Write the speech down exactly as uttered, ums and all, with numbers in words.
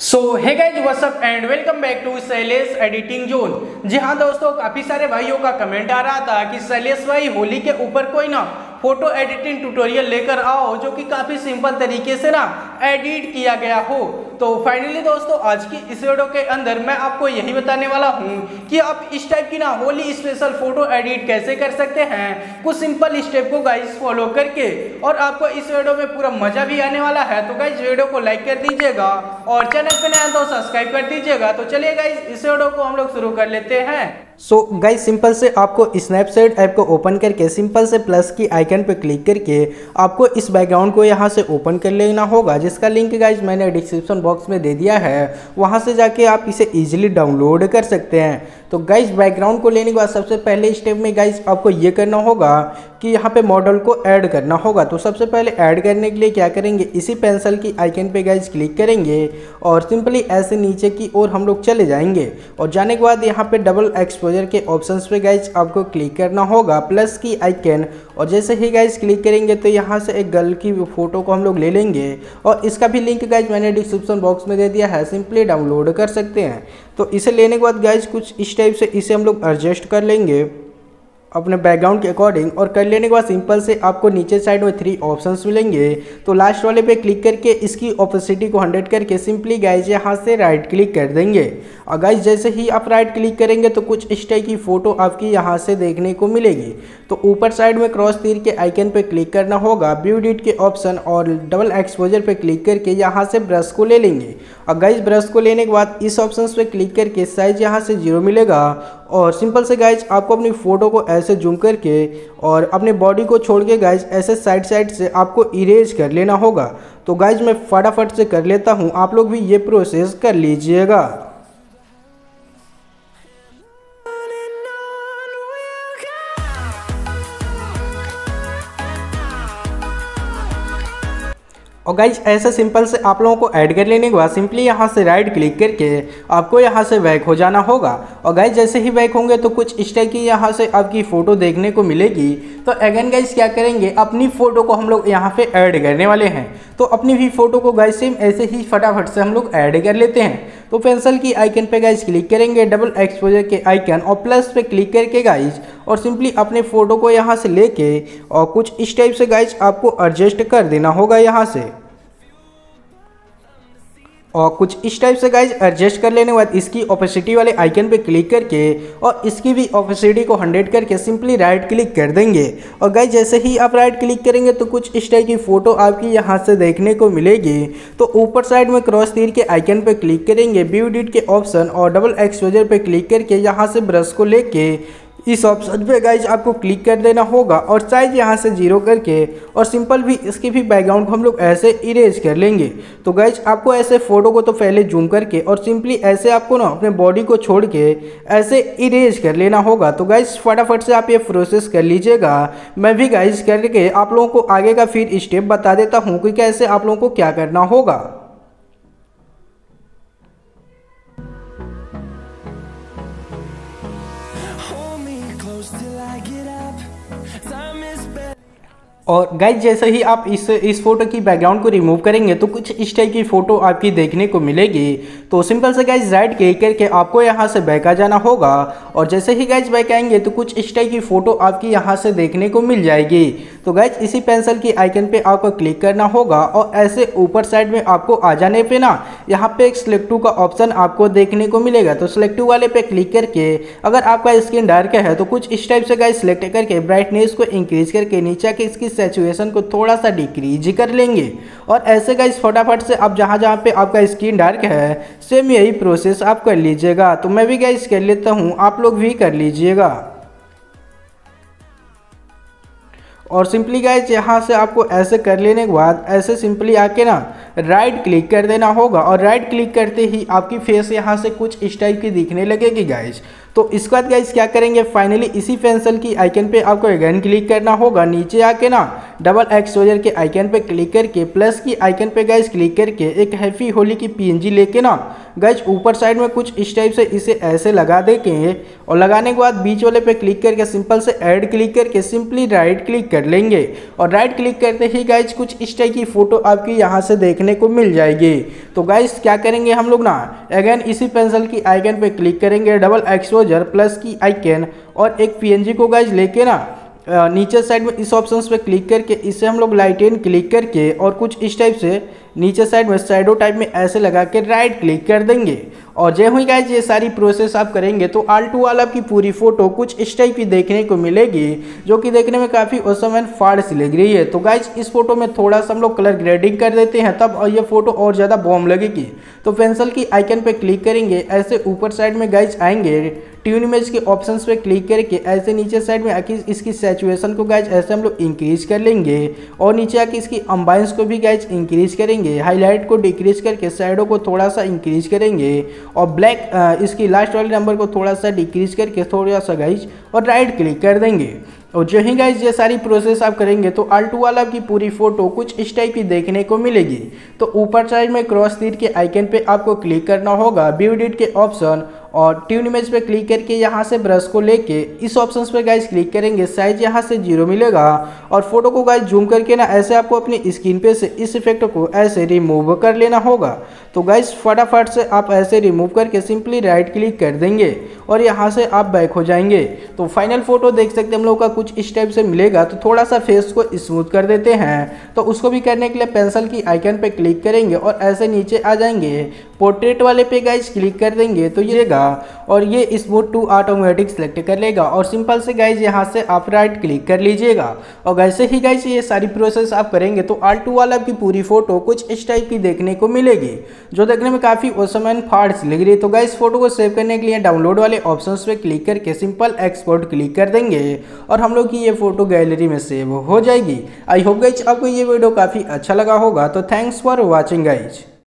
So hey guys what's up and welcome back to Shailesh editing zone. जी हाँ दोस्तों, काफ़ी सारे भाइयों का कमेंट आ रहा था कि शैलेश भाई होली के ऊपर कोई ना फोटो एडिटिंग ट्यूटोरियल लेकर आओ जो कि काफ़ी सिंपल तरीके से ना एडिट किया गया हो। तो फाइनली दोस्तों, आज की इस वीडियो के अंदर मैं आपको यही बताने वाला हूँ कि आप इस टाइप की ना होली स्पेशल फोटो एडिट कैसे कर सकते हैं। कुछ सिंपल स्टेप को गाइज फॉलो करके, और आपको इस वीडियो में पूरा मजा भी आने वाला है। तो गाइज वीडियो को लाइक कर दीजिएगा और चैनल पे नया तो सब्सक्राइब कर दीजिएगा। तो चलिए गाइज इस वीडियो को हम लोग शुरू कर लेते हैं। सो गाइस सिंपल से आपको स्नैपसीड ऐप को ओपन करके सिंपल से प्लस की आइकन पर क्लिक करके आपको इस बैकग्राउंड को यहां से ओपन कर लेना होगा, जिसका लिंक गाइस मैंने डिस्क्रिप्शन बॉक्स में दे दिया है। वहां से जाके आप इसे इजीली डाउनलोड कर सकते हैं। तो गाइस बैकग्राउंड को लेने के बाद सबसे पहले स्टेप में गाइस आपको ये करना होगा कि यहाँ पर मॉडल को ऐड करना होगा। तो सबसे पहले ऐड करने के लिए क्या करेंगे, इसी पेंसिल की आइकन पर गाइस क्लिक करेंगे और सिंपली ऐसे नीचे की ओर हम लोग चले जाएंगे। और जाने के बाद यहाँ पर डबल एक्सपोज के ऑप्शंस पे गाइज आपको क्लिक करना होगा, प्लस की आइकन। और जैसे ही गाइज क्लिक करेंगे तो यहाँ से एक गर्ल की फोटो को हम लोग ले लेंगे, और इसका भी लिंक गाइज मैंने डिस्क्रिप्शन बॉक्स में दे दिया है, सिंपली डाउनलोड कर सकते हैं। तो इसे लेने के बाद गाइज कुछ इस टाइप से इसे हम लोग एडजस्ट कर लेंगे अपने बैकग्राउंड के अकॉर्डिंग। और कर लेने के बाद सिंपल से आपको नीचे साइड में थ्री ऑप्शंस मिलेंगे। तो लास्ट वाले पे क्लिक करके इसकी ऑपोसिटी को हंड्रेड करके सिंपली गाइज यहाँ से राइट क्लिक कर देंगे। और गाइज जैसे ही आप राइट क्लिक करेंगे तो कुछ इस टाइप की फ़ोटो आपकी यहाँ से देखने को मिलेगी। तो ऊपर साइड में क्रॉस तीर के आइकन पर क्लिक करना होगा, व्यू डिट के ऑप्शन और डबल एक्सपोजर पर क्लिक करके यहाँ से ब्रश को ले लेंगे। और गाइज ब्रश को लेने के बाद इस ऑप्शन पर क्लिक करके साइज यहाँ से जीरो मिलेगा। और सिंपल से गाइज आपको अपनी फ़ोटो को ऐसे जूम करके और अपने बॉडी को छोड़ के गाइज ऐसे साइड साइड से आपको इरेज कर लेना होगा। तो गाइज मैं फटाफट से कर लेता हूं, आप लोग भी ये प्रोसेस कर लीजिएगा। और गाइज ऐसे सिंपल से आप लोगों को ऐड कर लेने के बाद सिंपली यहाँ से राइट क्लिक करके आपको यहाँ से बैक हो जाना होगा। और गाइज जैसे ही बैक होंगे तो कुछ इस टाइप की यहाँ से आपकी फ़ोटो देखने को मिलेगी। तो अगेन गाइज क्या करेंगे, अपनी फ़ोटो को हम लोग यहाँ पे ऐड करने वाले हैं। तो अपनी भी फ़ोटो को गाइज सेम ऐसे ही फटाफट से हम लोग ऐड कर लेते हैं। तो पेंसिल की आइकन पर गाइज क्लिक करेंगे, डबल एक्सपोजर के आइकन और प्लस पे क्लिक करके गाइज और सिंपली अपने फ़ोटो को यहाँ से लेके और कुछ इस टाइप से गाइज आपको एडजस्ट कर देना होगा यहाँ से। और कुछ इस टाइप से गाइज एडजस्ट कर लेने के बाद इसकी ऑपोसिटी वाले आइकन पे क्लिक करके और इसकी भी ऑपोसिटी को हंड्रेड करके सिंपली राइट क्लिक कर देंगे। और गाइज जैसे ही आप राइट क्लिक करेंगे तो कुछ इस टाइप की फ़ोटो आपकी यहाँ से देखने को मिलेगी। तो ऊपर साइड में क्रॉस तीर के आइकन पे क्लिक करेंगे, व्यू डिट के ऑप्शन और डबल एक्सपोजर पे क्लिक करके यहाँ से ब्रश को लेके इस ऑप्शन पे गाइज आपको क्लिक कर देना होगा और साइज यहाँ से जीरो करके और सिंपल भी इसकी भी बैकग्राउंड को हम लोग ऐसे इरेज कर लेंगे। तो गाइज आपको ऐसे फ़ोटो को तो पहले जूम करके और सिंपली ऐसे आपको ना अपने बॉडी को छोड़ के ऐसे इरेज कर लेना होगा। तो गाइज फटाफट से आप ये प्रोसेस कर लीजिएगा। मैं भी गाइज करके आप लोगों को आगे का फिर स्टेप बता देता हूँ कि कैसे आप लोगों को क्या करना होगा। और गाइज जैसे ही आप इस इस फोटो की बैकग्राउंड को रिमूव करेंगे तो कुछ इस टाइप की फ़ोटो आपकी देखने को मिलेगी। तो सिंपल से गाइज राइट क्लिक करके आपको यहाँ से बैक आ जाना होगा। और जैसे ही गाइज बैक आएंगे तो कुछ इस टाइप की फ़ोटो आपकी यहाँ से देखने को मिल जाएगी। तो गाइज इसी पेंसिल की आइकन पे आपको क्लिक करना होगा और ऐसे ऊपर साइड में आपको आ जाने पर ना यहाँ पे एक सेलेक्ट टू का ऑप्शन आपको देखने को मिलेगा। तो सेलेक्ट टू वाले पे क्लिक करके अगर आपका स्किन डार्क है तो कुछ इस टाइप से गाइज सेलेक्ट करके ब्राइटनेस को इंक्रीज करके नीचे के इसकी सैचुएशन को थोड़ा सा डिक्रीज कर लेंगे। और ऐसे गाइस फटाफट से आप जहाँ जहाँ पे आपका स्किन डार्क है सेम यही प्रोसेस आप कर लीजिएगा। तो मैं भी गाइस कर लेता हूँ, आप लोग भी कर लीजिएगा। और सिंपली गाइज यहाँ से आपको ऐसे कर लेने के बाद ऐसे सिंपली आके ना राइट क्लिक कर देना होगा। और राइट क्लिक करते ही आपकी फेस यहाँ से कुछ इस टाइप की दिखने लगेगी गाइज। तो इसके बाद गाइस क्या करेंगे, फाइनली इसी पेंसिल की आइकन पे आपको अगेन क्लिक करना होगा। नीचे आके ना डबल एक्सपोजर के आइकन पे क्लिक करके प्लस की आइकन पे गाइस क्लिक करके एक हैप्पी होली की पीएनजी लेके ना गाइस ऊपर साइड में कुछ इस टाइप से इसे ऐसे लगा देंगे और लगाने के बाद बीच वाले पे क्लिक करके सिंपल से ऐड क्लिक करके सिंपली राइट क्लिक कर लेंगे और राइट क्लिक करते ही गाइस कुछ इस टाइप की फोटो आपकी यहाँ से देखने को मिल जाएगी। तो गाइस क्या करेंगे हम लोग ना अगेन इसी पेंसिल की आइकन पे क्लिक करेंगे, डबल एक्सपोजर प्लस की आइकन और एक पीएनजी को गाइस लेके ना नीचे साइड में इस ऑप्शंस पे क्लिक करके इसे हम लोग लाइटेन क्लिक करके और कुछ इस टाइप से नीचे साइड में शैडो टाइप में ऐसे लगा के राइट क्लिक कर देंगे। और जय हुई गाइज, ये सारी प्रोसेस आप करेंगे तो ऑल टू ऑल आपकी पूरी फोटो कुछ इस टाइप की देखने को मिलेगी, जो कि देखने में काफ़ी औसम एंड फाड़ सी लग रही है। तो गाइज इस फोटो में थोड़ा सा हम लोग कलर ग्रेडिंग कर देते हैं तब ये फोटो और ज़्यादा बॉम लगेगी। तो पेंसिल की आइकन पर क्लिक करेंगे, ऐसे ऊपर साइड में गाइज आएंगे, ट्यून इमेज के ऑप्शंस पे क्लिक करके ऐसे नीचे साइड में आके इसकी सैचुएशन को गाइज ऐसे हम लोग इंक्रीज कर लेंगे और नीचे आके इसकी अम्बाइंस को भी गाइज इंक्रीज करेंगे, हाईलाइट को डिक्रीज करके शैडो को थोड़ा सा इंक्रीज करेंगे और ब्लैक इसकी लास्ट वाले नंबर को थोड़ा सा डिक्रीज करके थोड़ा सा गाइज और राइट क्लिक कर देंगे। और जो ही गाइज ये सारी प्रोसेस आप करेंगे तो ऑल टू ऑल आपकी पूरी फोटो कुछ इस टाइप की देखने को मिलेगी। तो ऊपर साइड में क्रॉस तीर के आइकन पे आपको क्लिक करना होगा, व्यू एडिट के ऑप्शन और ट्यून इमेज पे क्लिक करके यहाँ से ब्रश को लेके इस ऑप्शंस पे गाइज क्लिक करेंगे, साइज यहाँ से जीरो मिलेगा और फोटो को गाइज जूम करके ना ऐसे आपको अपनी स्क्रीन पे से इस इफेक्ट को ऐसे रिमूव कर लेना होगा। तो गाइज फटाफट से आप ऐसे रिमूव करके सिंपली राइट क्लिक कर देंगे और यहाँ से आप बैक हो जाएंगे। तो फाइनल फोटो देख सकते हैं हम लोग का कुछ इस टाइप से मिलेगा। तो थोड़ा सा फेस को स्मूथ कर देते हैं, तो उसको भी करने के लिए पेंसिल की आइकन पे क्लिक करेंगे और ऐसे नीचे आ जाएंगे, पोर्ट्रेट वाले पे गाइज क्लिक कर देंगे तो ये और ये स्मूथ टू ऑटोमेटिक सेलेक्ट कर लेगा और सिंपल से गाइज यहाँ से आप राइट क्लिक कर लीजिएगा। और वैसे ही गाइज ये सारी प्रोसेस आप करेंगे तो ऑल टू ऑल आपकी पूरी फोटो कुछ इस टाइप की देखने को मिलेगी, जो देखने में काफ़ी औसम एंड फाड़ लग रही है। तो गाइज फोटो को सेव करने के लिए डाउनलोड वाले ऑप्शंस पे क्लिक करके सिंपल एक्सपोर्ट क्लिक कर देंगे और हम लोग की ये फोटो गैलरी में सेव हो जाएगी। आई होप गाइज आपको ये वीडियो काफ़ी अच्छा लगा होगा। तो थैंक्स फॉर वॉचिंग गाइज।